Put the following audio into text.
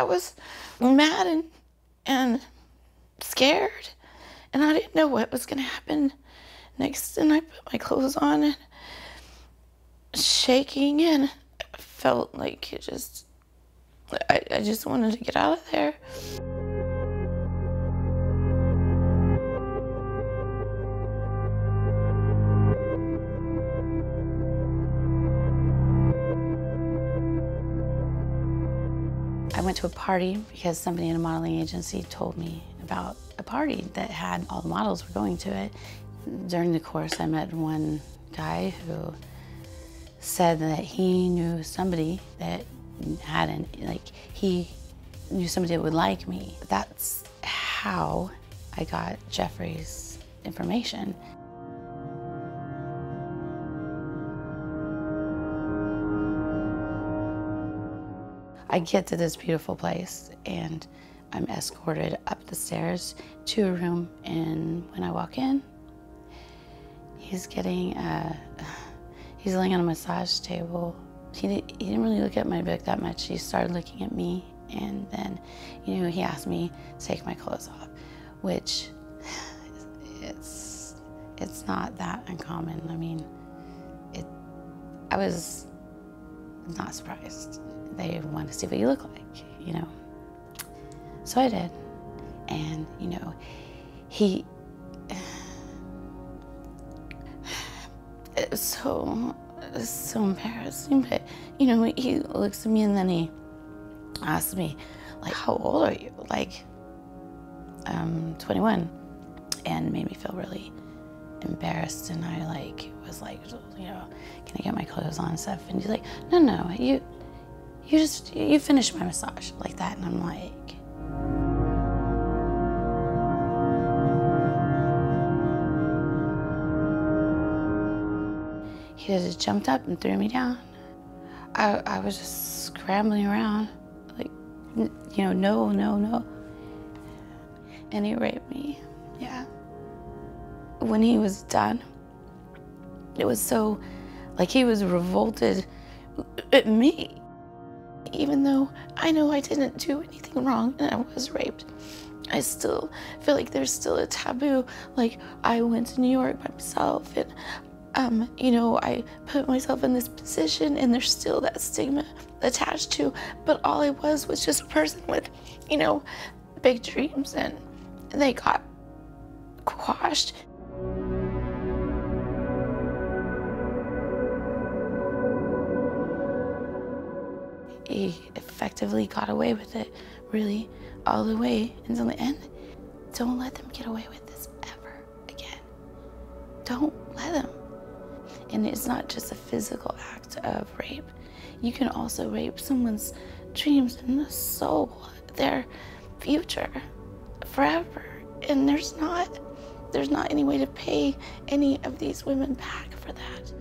I was mad and scared, and I didn't know what was going to happen next. And I put my clothes on, and shaking, and I felt like it just, I just wanted to get out of there. I went to a party because somebody in a modeling agency told me about a party that had all the models were going to it. During the course, I met one guy who said that he knew somebody that had he knew somebody that would like me. That's how I got Jeffrey's information. I get to this beautiful place and I'm escorted up the stairs to a room, and when I walk in, he's getting he's laying on a massage table. He didn't really look at my book that much. He started looking at me, and then, he asked me to take my clothes off, which it's not that uncommon. I mean, I was not surprised. They want to see what you look like, So I did, and it was so embarrassing, but he looks at me and then he asks me, like, how old are you? Like, 21, and made me feel really embarrassed, and I was like, can I get my clothes on and stuff? And he's like, no, you finished my massage, like that. And I'm like, he just jumped up and threw me down. I was just scrambling around, like, no. And he raped me, yeah. When he was done, it was so, he was revolted at me. Even though I know I didn't do anything wrong and I was raped, I still feel like there's still a taboo. Like, I went to New York by myself, and I put myself in this position, and there's still that stigma attached to. But all I was just a person with, big dreams, and they got quashed. He effectively got away with it, really, all the way until the end. Don't let them get away with this ever again. Don't let them. And it's not just a physical act of rape. You can also rape someone's dreams and the soul, their future, forever. And there's not any way to pay any of these women back for that.